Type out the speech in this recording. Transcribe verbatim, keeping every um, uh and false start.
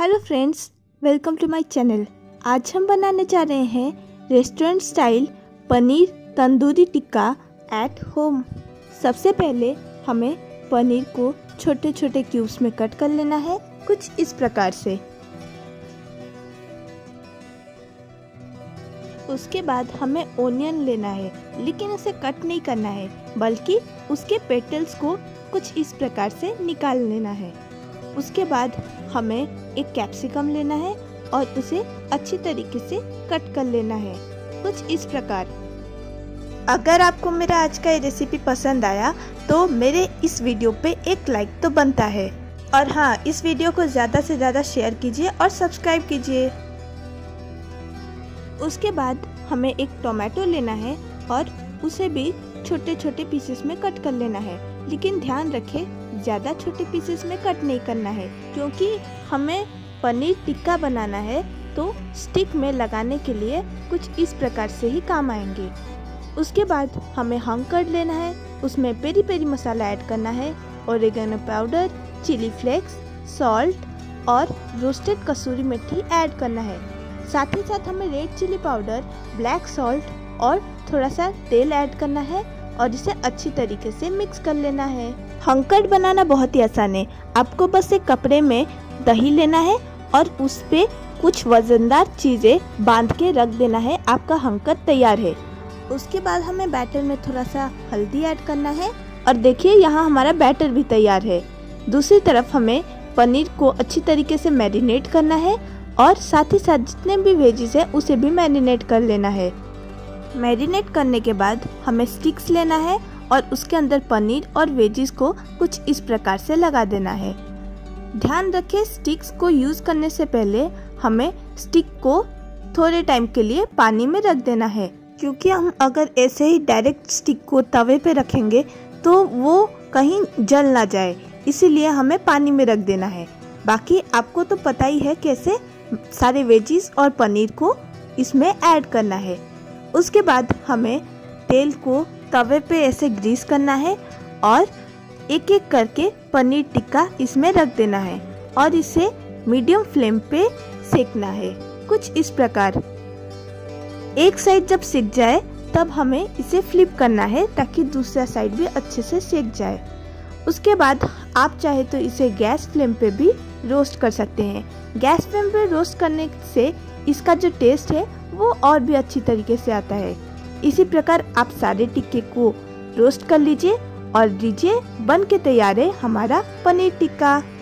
Hello friends, welcome to my channel. आज हम बनाने जा रहे हैं restaurant style paneer tandoori tikka at home. सबसे पहले हमें पनीर को छोटे छोटे क्यूब्स में कट कर लेना है, कुछ इस प्रकार से। उसके बाद हमें ओनियन लेना है, लेकिन उसे कट नहीं करना है, बल्कि उसके पेटल्स को कुछ इस प्रकार से निकाल लेना है। उसके बाद हमें एक कैप्सिकम लेना है और उसे अच्छी तरीके से कट कर लेना है, कुछ इस प्रकार। अगर आपको मेरा आज का ये रेसिपी पसंद आया तो मेरे इस वीडियो पे एक लाइक तो बनता है, और हाँ, इस वीडियो को ज़्यादा से ज़्यादा शेयर कीजिए और सब्सक्राइब कीजिए। उसके बाद हमें एक टोमेटो लेना है और उसे भी छोटे छोटे पीसेस में कट कर लेना है, लेकिन ध्यान रखें ज़्यादा छोटे पीसेस में कट नहीं करना है, क्योंकि हमें पनीर टिक्का बनाना है तो स्टिक में लगाने के लिए कुछ इस प्रकार से ही काम आएंगे। उसके बाद हमें हंग कर्ड लेना है, उसमें पेरी पेरी मसाला ऐड करना है, oregano powder, chilli flakes, salt और रोस्टेड कसूरी मेथी ऐड करना है। साथ ही साथ हमें red chilli powder, black salt और थोड़ा सा तेल ऐड करना है और इसे अच्छी तरीके से मिक्स कर लेना है। हंग कर्ड बनाना बहुत ही आसान है, आपको बस एक कपड़े में दही लेना है और उस पर कुछ वज़नदार चीज़ें बांध के रख देना है, आपका हंग कर्ड तैयार है। उसके बाद हमें बैटर में थोड़ा सा हल्दी ऐड करना है और देखिए यहाँ हमारा बैटर भी तैयार है। दूसरी तरफ हमें पनीर को अच्छी तरीके से मैरिनेट करना है और साथ ही साथ जितने भी वेजीज है उसे भी मैरिनेट कर लेना है। मैरिनेट करने के बाद हमें स्टिक्स लेना है और उसके अंदर पनीर और वेजीज को कुछ इस प्रकार से लगा देना है। ध्यान रखें स्टिक्स को यूज़ करने से पहले हमें स्टिक को थोड़े टाइम के लिए पानी में रख देना है, क्योंकि हम अगर ऐसे ही डायरेक्ट स्टिक को तवे पे रखेंगे तो वो कहीं जल ना जाए, इसीलिए हमें पानी में रख देना है। बाकी आपको तो पता ही है कैसे सारे वेजीज और पनीर को इसमें ऐड करना है। उसके बाद हमें तेल को तवे पे ऐसे ग्रीस करना है और एक एक करके पनीर टिक्का इसमें रख देना है और इसे मीडियम फ्लेम पे सेकना है, कुछ इस प्रकार। एक साइड जब सेक जाए तब हमें इसे फ्लिप करना है ताकि दूसरा साइड भी अच्छे से सेक जाए। उसके बाद आप चाहे तो इसे गैस फ्लेम पे भी रोस्ट कर सकते हैं। गैस फ्लेम पे रोस्ट करने से इसका जो टेस्ट है वो और भी अच्छी तरीके से आता है। इसी प्रकार आप सारे टिक्के को रोस्ट कर लीजिए और लीजिए, बन के तैयार है हमारा पनीर टिक्का।